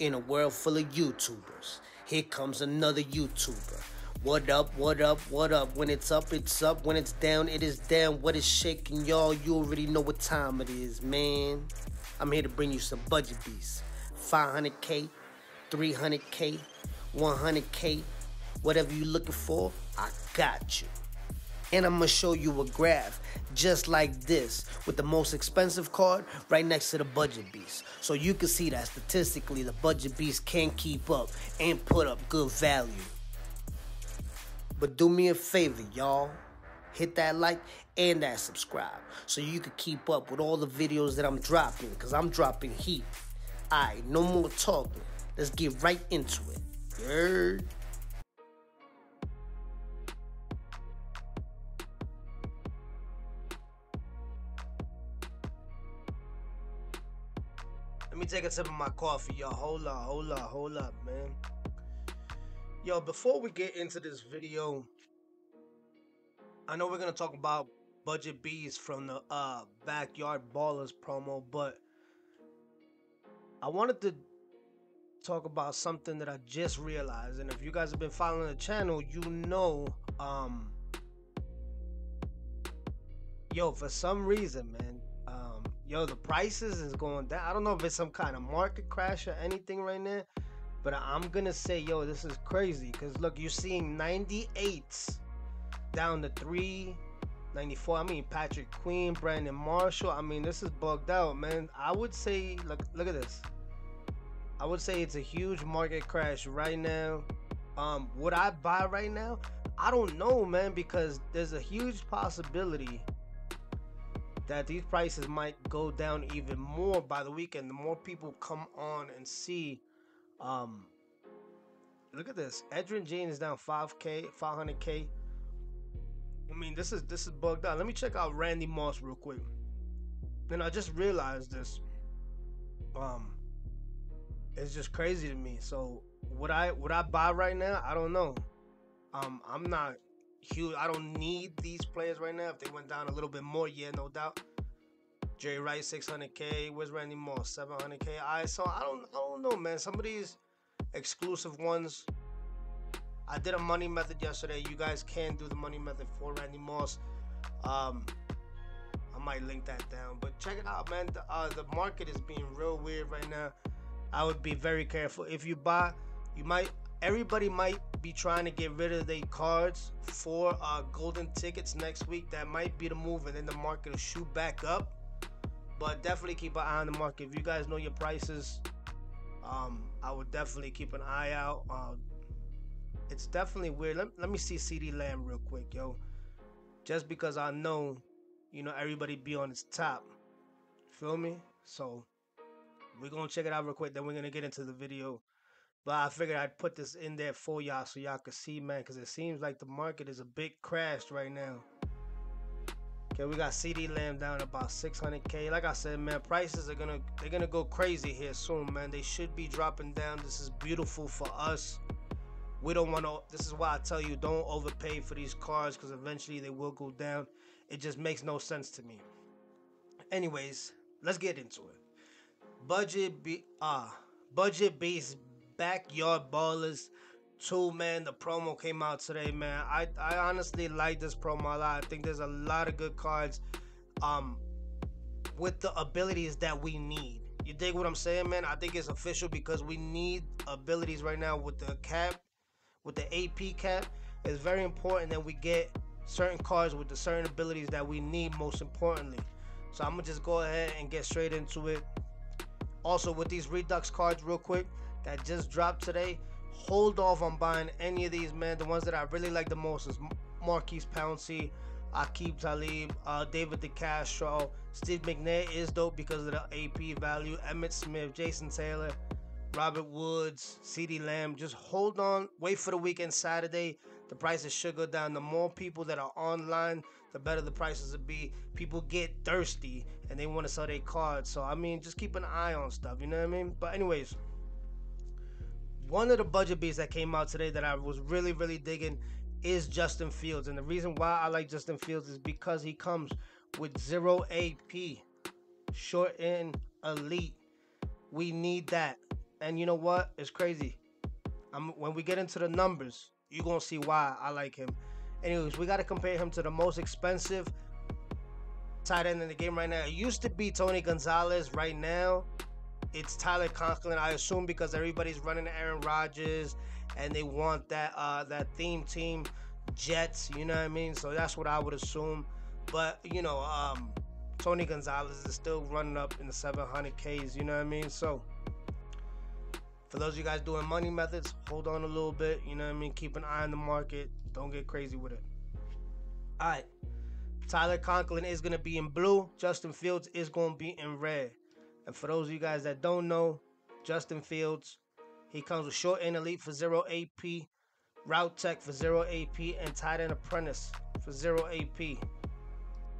in a world full of YouTubers. Here comes another YouTuber. What up, what up, what up? When it's up, it's up. When it's down, it is down. What is shaking, y'all? You already know what time it is, man. I'm here to bring you some budget beats. 500K, 300K, 100K. Whatever you looking for, I got you. And I'm going to show you a graph just like this with the most expensive card right next to the budget beast. So you can see that statistically the budget beast can keep up and put up good value. But do me a favor, y'all. Hit that like and that subscribe so you can keep up with all the videos that I'm dropping, because I'm dropping heat. All right, no more talking. Let's get right into it. Yerd. Let me take a sip of my coffee, y'all. Hold up, hold up, hold up, man. Yo, before we get into this video, I know we're going to talk about budget bees from the Backyard Ballers promo, but I wanted to talk about something that I just realized. And if you guys have been following the channel, you know, yo, for some reason, man, yo, the prices is going down. I don't know if it's some kind of market crash or anything right now, but I'm gonna say, yo, this is crazy. Cause look, you're seeing 98s down to 394. I mean, Patrick Queen, Brandon Marshall. I mean, this is bugged out, man. I would say, look at this. I would say it's a huge market crash right now. Would I buy right now? I don't know, man, because there's a huge possibility that these prices might go down even more by the weekend. The more people come on and see, look at this. Edrin Jean is down 5K, 500K. I mean, this is bugged out. Let me check out Randy Moss real quick. And I just realized this. It's just crazy to me. So would I buy right now? I don't know. I'm not huge. I don't need these players right now. If they went down a little bit more, yeah, no doubt. Jerry Rice, 600K. Where's Randy Moss? 700K. All right, so I don't know, man. Some of these exclusive ones. I did a money method yesterday. You guys can do the money method for Randy Moss. I might link that down. But check it out, man. The market is being real weird right now. I would be very careful. If you buy, you might. Everybody might be trying to get rid of their cards for golden tickets next week. That might be the move, and then the market will shoot back up. But definitely keep an eye on the market. If you guys know your prices, I would definitely keep an eye out. It's definitely weird. Let me see CeeDee Lamb real quick, yo. Just because I know, you know, everybody be on its top. Feel me? So we're going to check it out real quick. Then we're going to get into the video. But I figured I'd put this in there for y'all so y'all could see, man, because it seems like the market is a bit crashed right now. Okay, we got CeeDee Lamb down about 600K. Like I said, man, prices are they're gonna go crazy here soon, man. They should be dropping down. This is beautiful for us. We don't want to. This is why I tell you don't overpay for these cards, because eventually they will go down. It just makes no sense to me. Anyways, let's get into it. Budget based. Backyard Ballers 2, man. The promo came out today, man. I honestly like this promo a lot. I think there's a lot of good cards with the abilities that we need. You dig what I'm saying, man? I think it's official because we need abilities right now with the cap, with the AP cap. It's very important that we get certain cards with the certain abilities that we need most importantly. So I'm going to just go ahead and get straight into it. Also, with these Redux cards real quick that just dropped today, hold off on buying any of these, man. The ones that I really like the most is Marquise Pouncey, Aqib Talib, David DeCastro. Steve McNair is dope because of the AP value. Emmett Smith, Jason Taylor, Robert Woods, CeeDee Lamb. Just hold on. Wait for the weekend Saturday. The prices should go down. The more people that are online, the better the prices will be. People get thirsty and they want to sell their cards. So, I mean, just keep an eye on stuff. You know what I mean? But anyways, one of the budget beats that came out today that I was really, really digging is Justin Fields. And the reason why I like Justin Fields is because he comes with 0 AP, short and elite. We need that. And you know what? It's crazy. When we get into the numbers, you're going to see why I like him. Anyways, we got to compare him to the most expensive tight end in the game right now. It used to be Tony Gonzalez. Right now, it's Tyler Conklin, I assume, because everybody's running Aaron Rodgers and they want that that theme team Jets, you know what I mean? So that's what I would assume. But, you know, Tony Gonzalez is still running up in the 700Ks, you know what I mean? So for those of you guys doing money methods, hold on a little bit, you know what I mean? Keep an eye on the market. Don't get crazy with it. All right. Tyler Conklin is going to be in blue. Justin Fields is going to be in red. And for those of you guys that don't know, Justin Fields, he comes with short end elite for 0 AP, route tech for 0 AP, and tight end apprentice for 0 AP.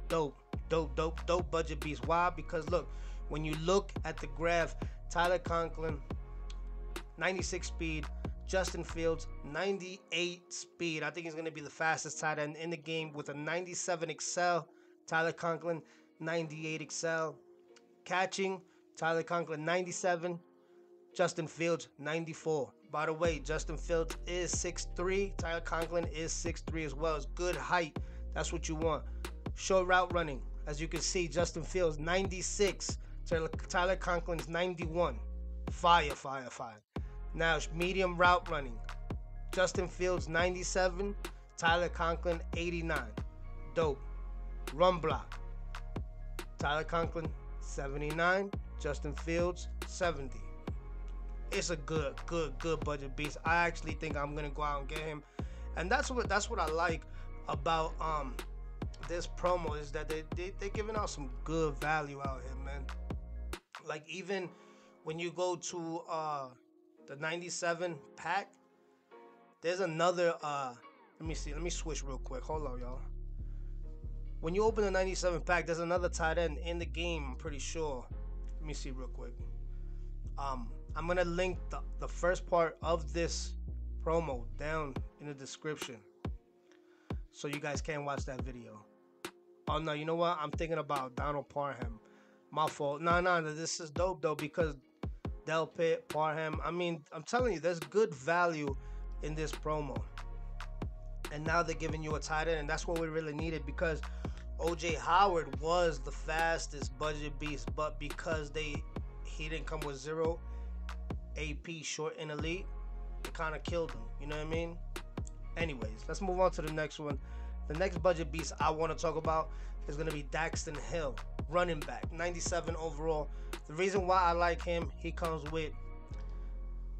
Dope, dope, dope, dope budget beast. Why? Because look, when you look at the graph, Tyler Conklin, 96 speed. Justin Fields, 98 speed. I think he's going to be the fastest tight end in the game with a 97 Excel. Tyler Conklin, 98 Excel. Catching, Tyler Conklin, 97. Justin Fields, 94. By the way, Justin Fields is 6'3". Tyler Conklin is 6'3" as well. It's good height. That's what you want. Short route running. As you can see, Justin Fields, 96. Tyler Conklin's 91. Fire, fire, fire. Now, medium route running. Justin Fields, 97. Tyler Conklin, 89. Dope. Run block. Tyler Conklin, 79. Justin Fields, 70. It's a good, good, good budget beast. I actually think I'm going to go out and get him. And that's what I like about this promo, is that they're giving out some good value out here, man. Like, even when you go to the 97 pack, there's another let me see, let me switch real quick, hold on y'all. When you open the 97 pack, there's another tight end in the game, I'm pretty sure. Let me see real quick. I'm gonna link the first part of this promo down in the description so you guys can watch that video. Oh no, you know what, I'm thinking about Donald Parham, my fault. No, this is dope though, because Del Pitt, Parham, I mean, I'm telling you, there's good value in this promo. And now they're giving you a tight end, and that's what we really needed, because O.J. Howard was the fastest budget beast, but because he didn't come with 0 AP short and elite, it kind of killed him, you know what I mean? Anyways, let's move on to the next one. The next budget beast I want to talk about is going to be Daxton Hill, running back, 97 overall. The reason why I like him, he comes with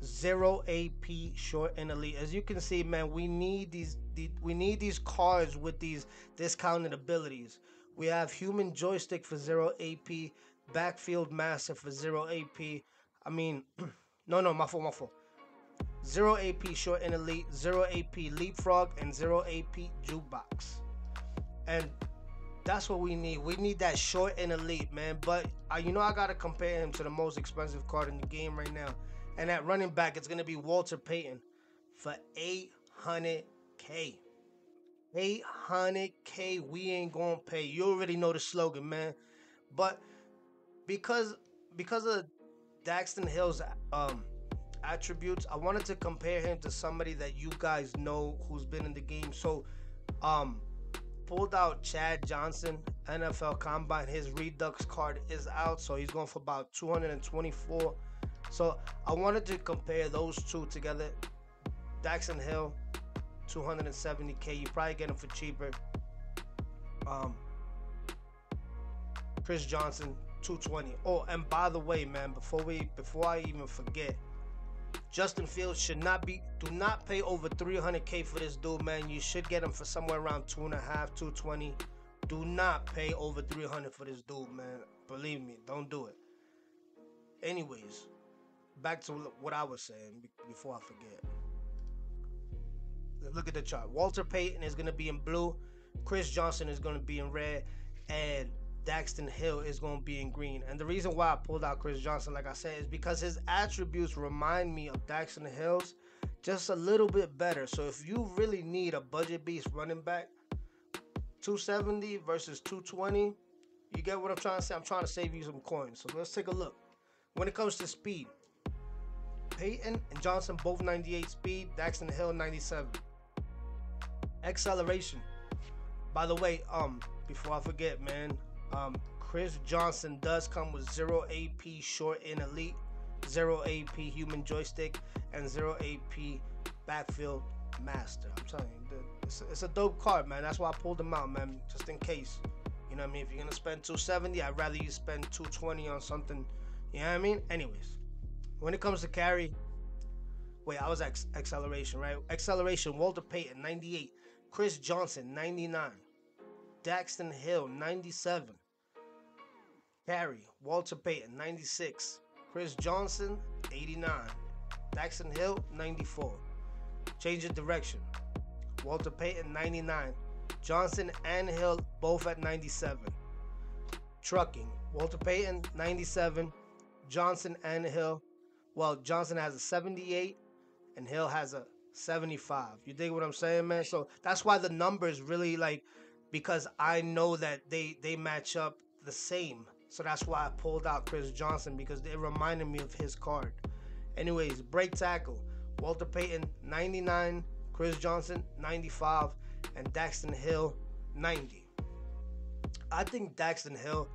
0 AP short and elite. As you can see, man, we need these cards with these discounted abilities. We have human joystick for 0 AP, backfield master for 0 AP. I mean, no, my fault. 0 AP short and elite, 0 AP leapfrog, and 0 AP jukebox. And that's what we need. We need that short and elite, man. But, you know, I got to compare him to the most expensive card in the game right now. And at running back, it's going to be Walter Payton for 800K. 800K, we ain't going to pay. You already know the slogan, man. But because of Daxton Hill's attributes, I wanted to compare him to somebody that you guys know who's been in the game. So, pulled out Chad Johnson, NFL Combine. His Redux card is out, so he's going for about 224. So I wanted to compare those two together. Daxton Hill, 270K. You probably get him for cheaper. Chris Johnson, 220. Oh, and by the way, man, before I even forget, Justin Fields do not pay over 300K for this dude, man. You should get him for somewhere around 2.5, 220. Do not pay over 300 for this dude, man. Believe me, don't do it. Anyways, back to what I was saying before I forget. Look at the chart. Walter Payton is going to be in blue. Chris Johnson is going to be in red. And Daxton Hill is going to be in green. And the reason why I pulled out Chris Johnson, like I said, is because his attributes remind me of Daxton Hill's just a little bit better. So if you really need a budget beast running back, 270 versus 220, you get what I'm trying to say? I'm trying to save you some coins. So let's take a look. When it comes to speed, Payton and Johnson both 98 speed, Daxton Hill 97. Acceleration. By the way, before I forget, man, Chris Johnson does come with 0 AP short and elite, 0 AP human joystick, and 0 AP backfield master. I'm telling you, it's a dope card, man. That's why I pulled them out, man, just in case. You know what I mean? If you're going to spend 270, I'd rather you spend 220 on something. You know what I mean? Anyways, when it comes to carry, wait, I was at acceleration, right? Acceleration, Walter Payton, 98. Chris Johnson, 99. Daxton Hill, 97. Carry, Walter Payton, 96. Chris Johnson, 89. Daxton Hill, 94. Change of direction. Walter Payton, 99. Johnson and Hill both at 97. Trucking. Walter Payton, 97. Johnson and Hill. Well, Johnson has a 78 and Hill has a 75. You dig what I'm saying, man? So that's why the numbers really, like, because I know that they match up the same. So that's why I pulled out Chris Johnson, because it reminded me of his card. Anyways, break tackle. Walter Payton, 99. Chris Johnson, 95. And Daxton Hill, 90. I think Daxton Hill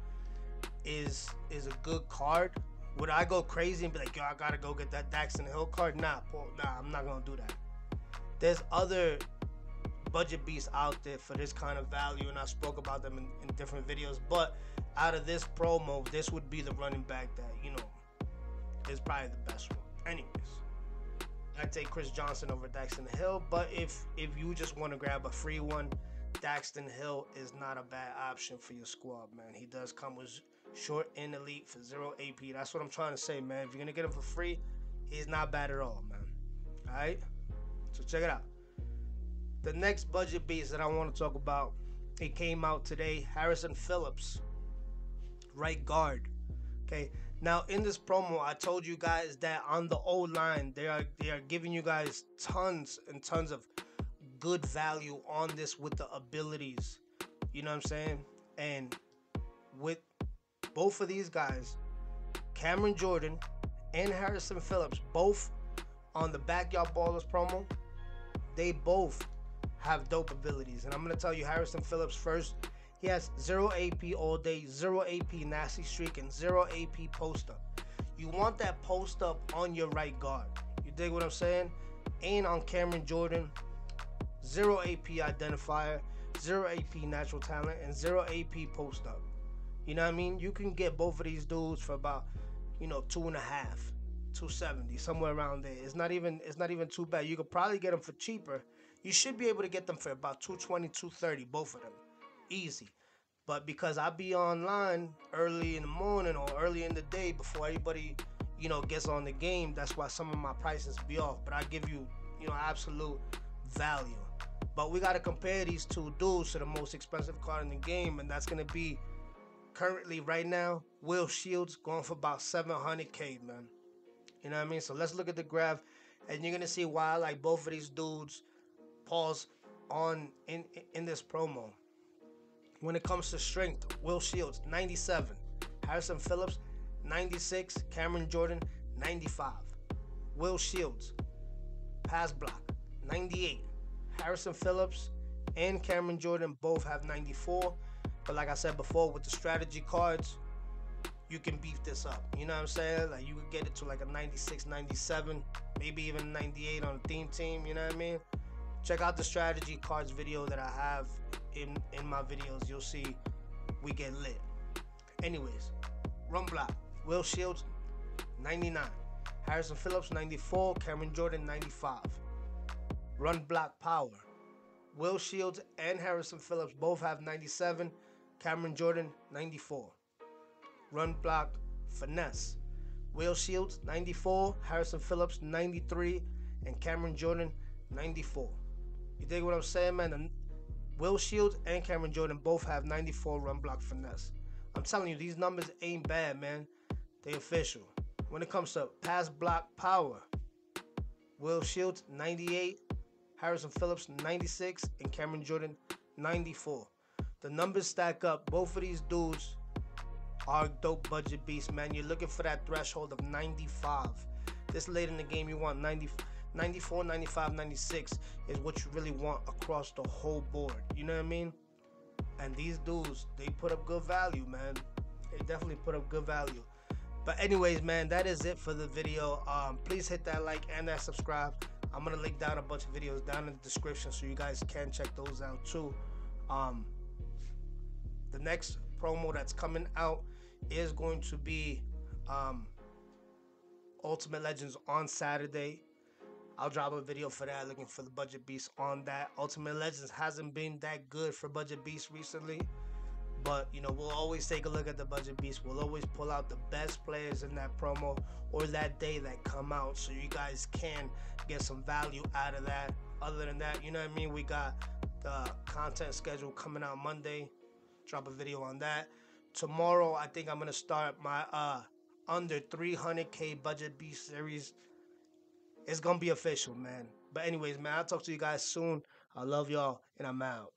is a good card. Would I go crazy and be like, yo, I gotta go get that Daxton Hill card? Nah, Paul, nah, I'm not gonna do that. There's other budget beasts out there for this kind of value, and I spoke about them in different videos. But out of this promo, this would be the running back that, you know, is probably the best one. Anyways, I'd take Chris Johnson over Daxton Hill, but if you just want to grab a free one, Daxton Hill is not a bad option for your squad, man. He does come with short and elite for 0 AP. That's what I'm trying to say, man. If you're going to get him for free, he's not bad at all, man. All right? So check it out. The next budget beast that I want to talk about, it came out today, Harrison Phillips, right guard. Okay. Now, in this promo, I told you guys that on the O-line, they are giving you guys tons and tons of good value on this with the abilities. You know what I'm saying? And with both of these guys, Cameron Jordan and Harrison Phillips, both on the Backyard Ballers promo, they both have dope abilities. And I'm going to tell you Harrison Phillips first. He has 0 AP all day, 0 AP nasty streak, and 0 AP post-up. You want that post-up on your right guard. You dig what I'm saying? And on Cameron Jordan, 0 AP identifier, 0 AP natural talent, and 0 AP post-up. You know what I mean? You can get both of these dudes for about, you know, 2.5, 270, somewhere around there. It's not even too bad. You could probably get them for cheaper. You should be able to get them for about 220, 230, both of them. Easy. But because I be online early in the morning or early in the day before everybody, you know, gets on the game, that's why some of my prices be off. But I give you, you know, absolute value. But we got to compare these two dudes to the most expensive card in the game, and that's going to be currently right now Will Shields, going for about 700k, man. You know what I mean? So let's look at the graph, and you're going to see why I like both of these dudes. Pause on in this promo. When it comes to strength, Will Shields, 97. Harrison Phillips, 96. Cameron Jordan, 95. Will Shields, pass block, 98. Harrison Phillips and Cameron Jordan both have 94. But like I said before, with the strategy cards, you can beef this up. You know what I'm saying? Like, you could get it to like a 96, 97, maybe even 98 on a theme team. You know what I mean? Check out the strategy cards video that I have in my videos. You'll see we get lit. Anyways, run block, Will Shields, 99. Harrison Phillips, 94. Cameron Jordan, 95. Run block power, Will Shields and Harrison Phillips both have 97. Cameron Jordan, 94. Run block finesse, Will Shields, 94. Harrison Phillips, 93. And Cameron Jordan, 94. You dig what I'm saying, man? Will Shields and Cameron Jordan both have 94 run block finesse. I'm telling you, these numbers ain't bad, man. They official. When it comes to pass block power, Will Shields, 98. Harrison Phillips, 96. And Cameron Jordan, 94. The numbers stack up. Both of these dudes are dope budget beasts, man. You're looking for that threshold of 95. This late in the game, you want 94, 95, 96 is what you really want across the whole board. You know what I mean? And these dudes, they put up good value, man. They definitely put up good value. But anyways, man, that is it for the video. Please hit that like and that subscribe. I'm gonna link down a bunch of videos down in the description so you guys can check those out too. The next promo that's coming out is going to be Ultimate Legends on Saturday. I'll drop a video for that, looking for the Budget Beast on that. Ultimate Legends hasn't been that good for Budget Beast recently, but you know, we'll always take a look at the Budget Beast. We'll always pull out the best players in that promo or that day that come out, so you guys can get some value out of that. Other than that, you know what I mean, we got the content schedule coming out Monday. Drop a video on that. Tomorrow, I think I'm gonna start my under 300K Budget Beast series. It's gonna be official, man. But anyways, man, I'll talk to you guys soon. I love y'all, and I'm out.